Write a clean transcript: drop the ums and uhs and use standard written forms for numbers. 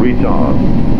Retard.